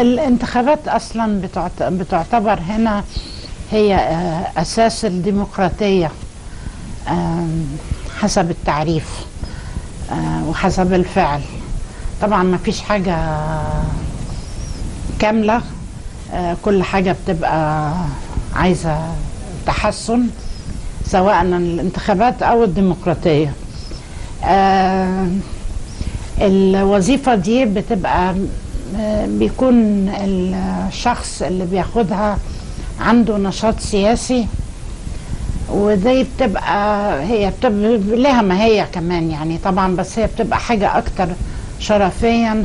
الانتخابات أصلا بتعتبر هنا هي أساس الديمقراطية حسب التعريف وحسب الفعل. طبعا ما فيش حاجة كاملة، كل حاجة بتبقى عايزة تحسن سواء الانتخابات أو الديمقراطية. الوظيفة دي بتبقى بيكون الشخص اللي بياخدها عنده نشاط سياسي، ودي بتبقى هي لها ماهية كمان يعني طبعا، بس هي بتبقى حاجة أكتر شرفيا.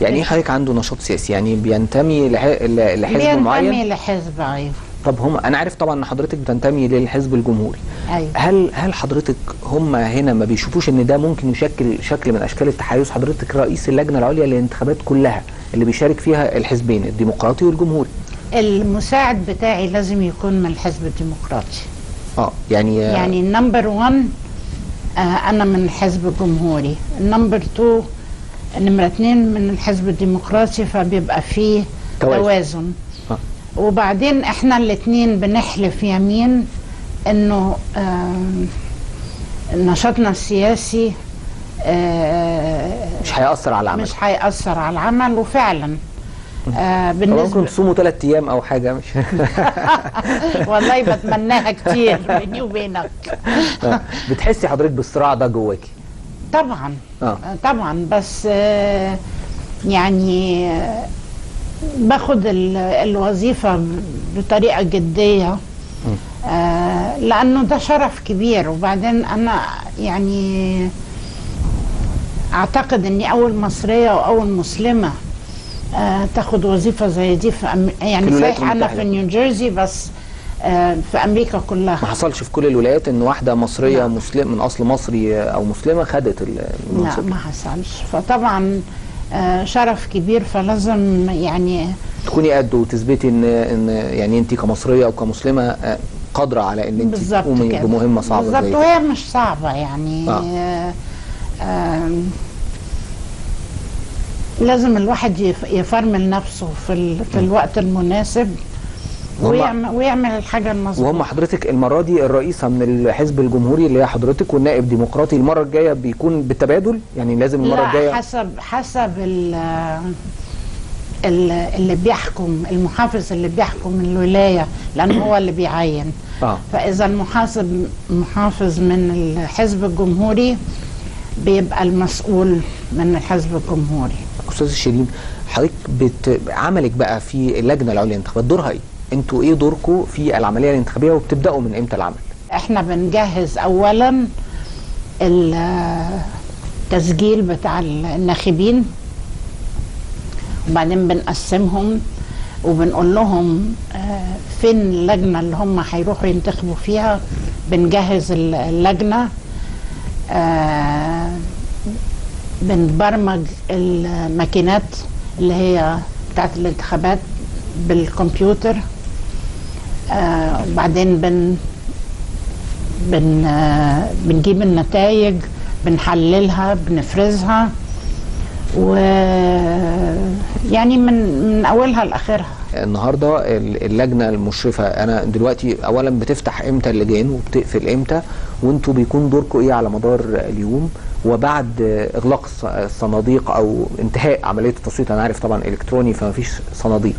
يعني ايه حضرتك عنده نشاط سياسي؟ يعني بينتمي لحزب معين؟ بينتمي لحزب. ايوه. طب هم انا عارف طبعا ان حضرتك بتنتمي للحزب الجمهوري. ايوه. هل حضرتك هم هنا ما بيشوفوش ان ده ممكن يشكل شكل من اشكال التحيز؟ حضرتك رئيس اللجنه العليا للانتخابات كلها اللي بيشارك فيها الحزبين الديمقراطي والجمهوري. المساعد بتاعي لازم يكون من الحزب الديمقراطي. يعني النمبر 1 انا من الحزب الجمهوري، النمبر 2 نمرة 2 من الحزب الديمقراطي، فبيبقى فيه توازن. وبعدين احنا الاثنين بنحلف يمين انه نشاطنا السياسي مش هيأثر على العمل، وفعلا بالنسبه ممكن تصوموا 3 ايام او حاجه مش والله بتمناها كتير بيني وبينك. بتحسي حضرتك بالصراع ده جواكي؟ طبعا. طبعا، بس يعني باخد الوظيفه بطريقه جديه لانه ده شرف كبير. وبعدين انا يعني اعتقد اني اول مصريه واول مسلمه تاخد وظيفه زي دي في يعني صحيح انا في نيوجيرسي، بس في امريكا كلها ما حصلش في كل الولايات ان واحده مصريه مسلم من اصل مصري او مسلمه خدت المنصب. لا ما حصلش، فطبعا شرف كبير، فلازم يعني تكوني قد وتثبتي ان يعني انت كمصريه او كمسلمه قادره على ان انت تقومي بمهمه صعبه زي دي. بالظبط، وهي مش صعبه يعني. لازم الواحد يفرمل نفسه في الوقت المناسب ويعمل الحاجه المظبوطه. وهم حضرتك المره دي الرئيسه من الحزب الجمهوري اللي هي حضرتك، والنائب ديمقراطي. المره الجايه بيكون بالتبادل يعني؟ لازم المره الجايه حسب اللي بيحكم المحافظ اللي بيحكم الولايه، لان هو اللي بيعين. فاذا المحافظ من الحزب الجمهوري بيبقى المسؤول من الحزب الجمهوري. استاذ شيرين، حضرتك عملك بقى في اللجنه العليا للانتخابات دورها ايه؟ انتوا ايه دوركم في العمليه الانتخابيه، وبتبداوا من امتى العمل؟ احنا بنجهز اولا التسجيل بتاع الناخبين، وبعدين بنقسمهم وبنقول لهم فين اللجنه اللي هم هيروحوا ينتخبوا فيها. بنجهز اللجنه، بنبرمج الماكينات اللي هي بتاعت الانتخابات بالكمبيوتر، وبعدين بنجيب النتائج، بنحللها، بنفرزها، ويعني من اولها لاخرها. النهارده اللجنه المشرفه انا دلوقتي اولا بتفتح امتى اللجان وبتقفل امتى، وانتوا بيكون دوركم ايه على مدار اليوم وبعد اغلاق الصناديق او انتهاء عمليه التصويت؟ انا عارف طبعا الكتروني فما فيش صناديق.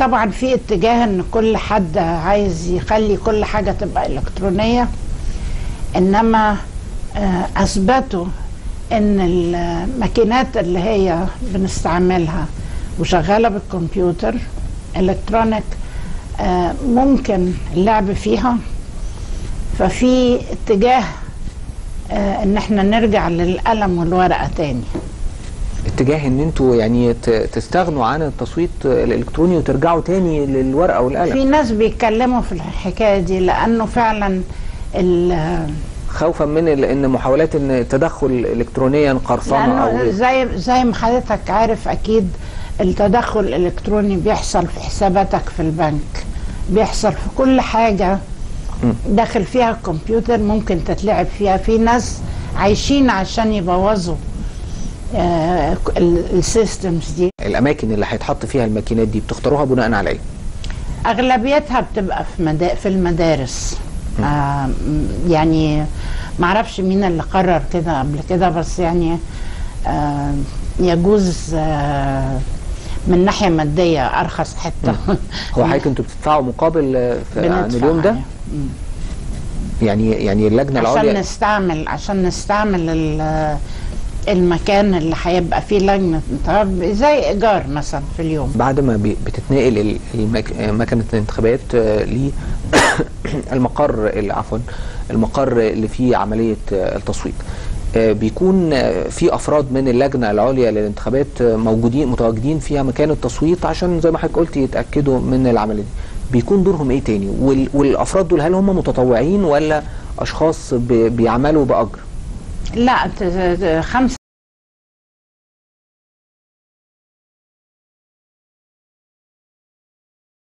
طبعا في اتجاه ان كل حد عايز يخلي كل حاجه تبقى الكترونيه، انما اثبتوا ان الماكينات اللي هي بنستعملها وشغاله بالكمبيوتر الكترونيك ممكن اللعب فيها. ففي اتجاه ان احنا نرجع للقلم والورقه تاني، اتجاه ان انتوا يعني تستغنوا عن التصويت الالكتروني وترجعوا تاني للورقه والقلم. في ناس بيتكلموا في الحكايه دي لانه فعلا خوفا من ان محاولات ان التدخل الكترونيا قرصنه، او زي ما حضرتك عارف اكيد التدخل الالكتروني بيحصل في حساباتك في البنك، بيحصل في كل حاجه داخل فيها الكمبيوتر ممكن تتلعب فيها. في ناس عايشين عشان يبوظوا السيستمز دي. الاماكن اللي هيتحط فيها الماكينات دي بتختاروها بناء على ايه؟ اغلبيتها بتبقى في المدارس. يعني معرفش مين اللي قرر كده قبل كده، بس يعني يجوز من ناحيه ماديه ارخص حته. هو حضرتك انتوا بتدفعوا مقابل عن اليوم ده؟ يعني اللجنه العليا عشان نستعمل المكان اللي هيبقى فيه لجنه زي ايجار مثلا في اليوم. بعد ما بتتنقل مكنه الانتخابات المقر اللي فيه عمليه التصويت، بيكون في افراد من اللجنه العليا للانتخابات متواجدين فيها مكان التصويت عشان زي ما حضرتك قلت يتاكدوا من العمليه دي. بيكون دورهم ايه تاني؟ والافراد دول هل هم متطوعين ولا اشخاص بيعملوا باجر؟ لا، 5